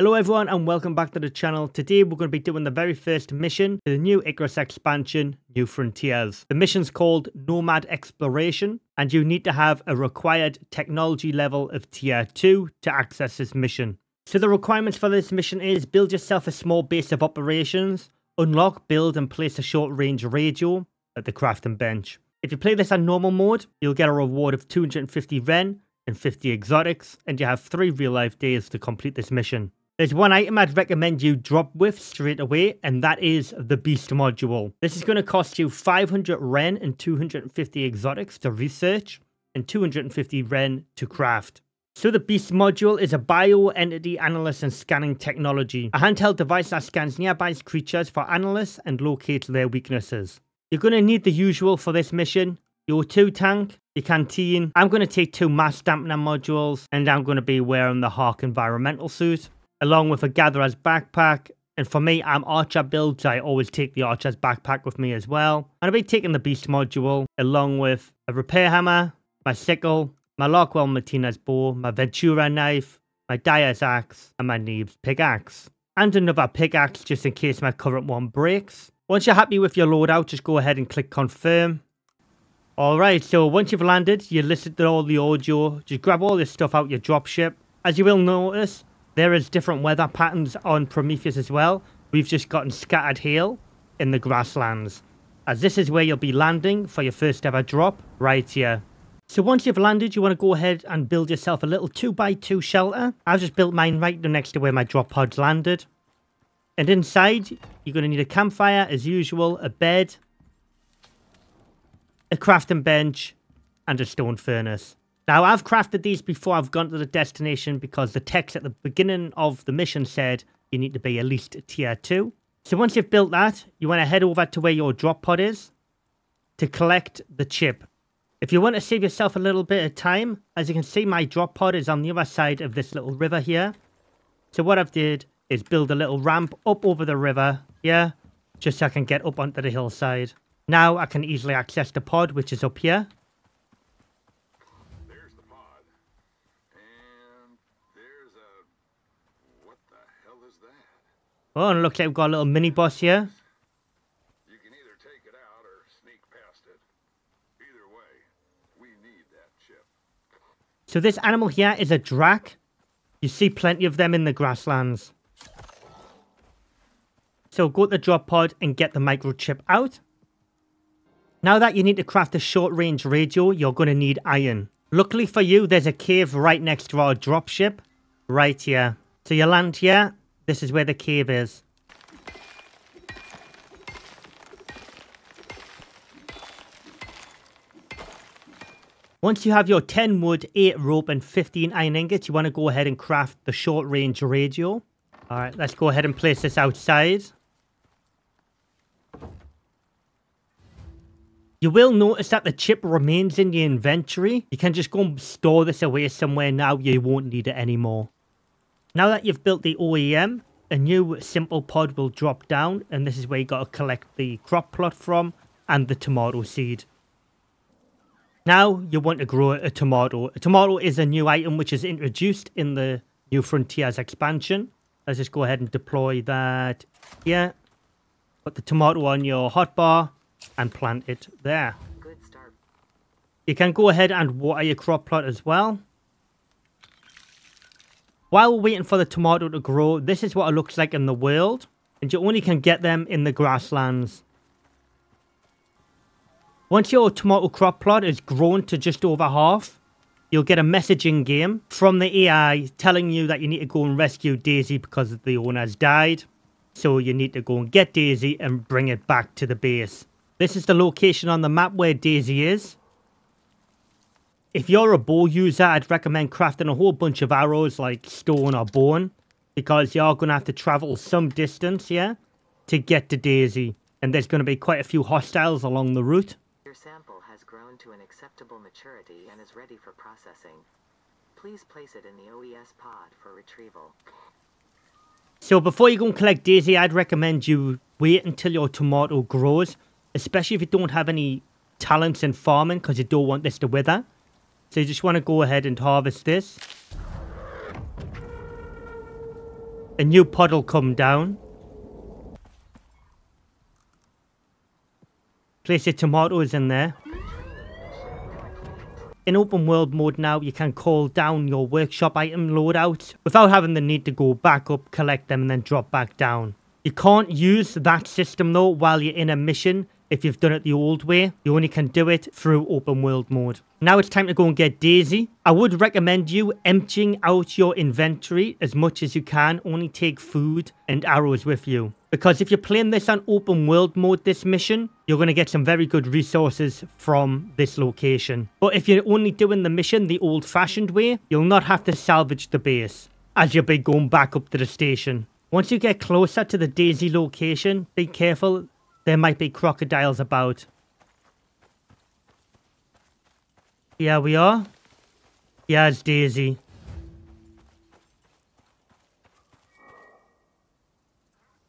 Hello everyone and welcome back to the channel. Today we're going to be doing the very first mission to the new Icarus expansion, New Frontiers. The mission's called Nomad Exploration and you need to have a required technology level of Tier 2 to access this mission. So the requirements for this mission is build yourself a small base of operations, unlock, build and place a short range radio at the crafting bench. If you play this on normal mode, you'll get a reward of 250 Ren and 50 exotics and you have 3 real life days to complete this mission. There's one item I'd recommend you drop with straight away, and that is the Beast Module. This is going to cost you 500 Ren and 250 exotics to research, and 250 Ren to craft. So the Beast Module is a Bio Entity Analyst and Scanning Technology, a handheld device that scans nearby creatures for analysts and locates their weaknesses. You're going to need the usual for this mission: your O2 tank, your canteen. I'm going to take 2 Mass Dampener modules, and I'm going to be wearing the Hawk Environmental Suit, along with a gatherer's backpack. And for me, I'm archer build, so I always take the archer's backpack with me as well. I'm going to be taking the Beast Module along with a repair hammer, my sickle, my Lockwell Martina's bow, my Ventura knife, my Dyer's axe, and my Neve's pickaxe. And another pickaxe just in case my current one breaks. Once you're happy with your loadout, just go ahead and click confirm. Alright, so once you've landed, you listen to all the audio. Just grab all this stuff out your dropship. As you will notice, there is different weather patterns on Prometheus as well. We've just gotten scattered hail in the grasslands, as this is where you'll be landing for your first ever drop, right here. So once you've landed, you want to go ahead and build yourself a little 2x2 shelter. I've just built mine right next to where my drop pods landed. And inside, you're going to need a campfire as usual, a bed, a crafting bench, and a stone furnace. Now, I've crafted these before I've gone to the destination because the text at the beginning of the mission said you need to be at least tier 2. So once you've built that, you want to head over to where your drop pod is to collect the chip. If you want to save yourself a little bit of time, as you can see, my drop pod is on the other side of this little river here. So what I've did is build a little ramp up over the river here, just so I can get up onto the hillside. Now I can easily access the pod, which is up here. Oh, and it looks like we've got a little mini-boss here. You can either take it out or sneak past it. Either way, we need that chip. So this animal here is a Drac. You see plenty of them in the grasslands. So go to the drop pod and get the microchip out. Now that you need to craft a short-range radio, you're going to need iron. Luckily for you, there's a cave right next to our dropship, right here. So you land here. This is where the cave is. Once you have your 10 wood, 8 rope and 15 iron ingots, you want to go ahead and craft the short range radio. Alright, let's go ahead and place this outside. You will notice that the chip remains in your inventory. You can just go and store this away somewhere now. You won't need it anymore. Now that you've built the OEM, a new simple pod will drop down, and this is where you got to collect the crop plot from and the tomato seed. Now you want to grow a tomato. A tomato is a new item which is introduced in the New Frontiers expansion. Let's just go ahead and deploy that here. Put the tomato on your hotbar and plant it there. Good start. You can go ahead and water your crop plot as well. While we're waiting for the tomato to grow, this is what it looks like in the world, and you only can get them in the grasslands. Once your tomato crop plot is grown to just over half, you'll get a message in game from the AI telling you that you need to go and rescue Daisy because the owner's died. So you need to go and get Daisy and bring it back to the base. This is the location on the map where Daisy is. If you're a bow user, I'd recommend crafting a whole bunch of arrows like stone or bone, because you are going to have to travel some distance here to get to Daisy, and there's going to be quite a few hostiles along the route. Your sample has grown to an acceptable maturity and is ready for processing. Please place it in the OES pod for retrieval. So before you go and collect Daisy, I'd recommend you wait until your tomato grows, especially if you don't have any talents in farming, because you don't want this to wither. So you just want to go ahead and harvest this. a new pod will come down. Place your tomatoes in there. In open world mode now, you can call down your workshop item loadouts without having the need to go back up, collect them and then drop back down. You can't use that system though while you're in a mission if you've done it the old way. You only can do it through open world mode. Now it's time to go and get Daisy. I would recommend you emptying out your inventory as much as you can. Only take food and arrows with you. Because if you're playing this on open world mode, this mission, you're going to get some very good resources from this location. But if you're only doing the mission the old-fashioned way, you'll not have to salvage the base, as you'll be going back up to the station. Once you get closer to the Daisy location, be careful. There might be crocodiles about. Here we are. Here's Daisy.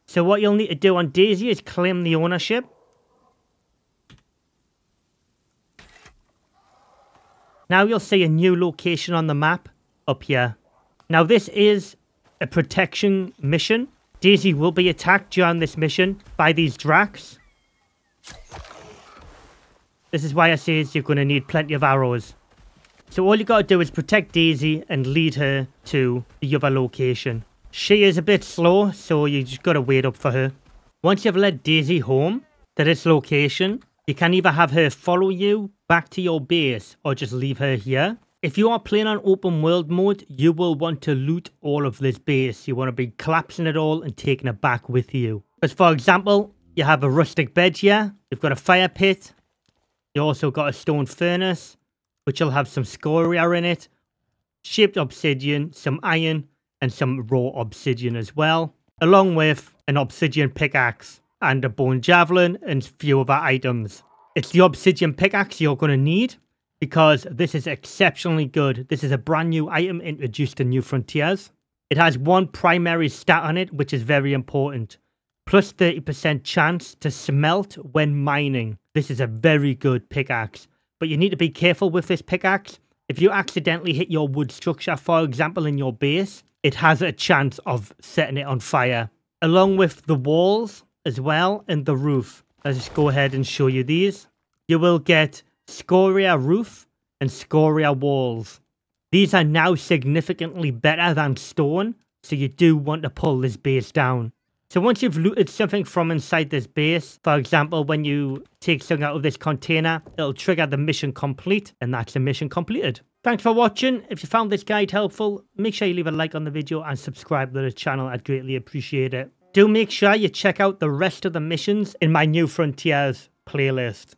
So what you'll need to do on Daisy is claim the ownership. Now you'll see a new location on the map up here. Now this is a protection mission. Daisy will be attacked during this mission by these Dracs. This is why I say you're going to need plenty of arrows. So all you got to do is protect Daisy and lead her to the other location. She is a bit slow, so you just gotta wait up for her. Once you've led Daisy home to this location, you can either have her follow you back to your base or just leave her here. If you are playing on open world mode, you will want to loot all of this base. You want to be collapsing it all and taking it back with you. Because for example, you have a rustic bed here, you've got a fire pit, you also got a stone furnace, which will have some scoria in it, shaped obsidian, some iron, and some raw obsidian as well, along with an obsidian pickaxe and a bone javelin and a few other items. It's the obsidian pickaxe you're going to need because this is exceptionally good. This is a brand new item introduced to New Frontiers. It has one primary stat on it, which is very important. Plus 30% chance to smelt when mining. This is a very good pickaxe, but you need to be careful with this pickaxe. If you accidentally hit your wood structure, for example, in your base, it has a chance of setting it on fire. Along with the walls as well and the roof. Let's just go ahead and show you these. You will get scoria roof and scoria walls. These are now significantly better than stone, so you do want to pull this base down. So once you've looted something from inside this base, for example, when you take something out of this container, it'll trigger the mission complete, and that's the mission completed. Thanks for watching. If you found this guide helpful, make sure you leave a like on the video and subscribe to the channel. I'd greatly appreciate it. Do make sure you check out the rest of the missions in my New Frontiers playlist.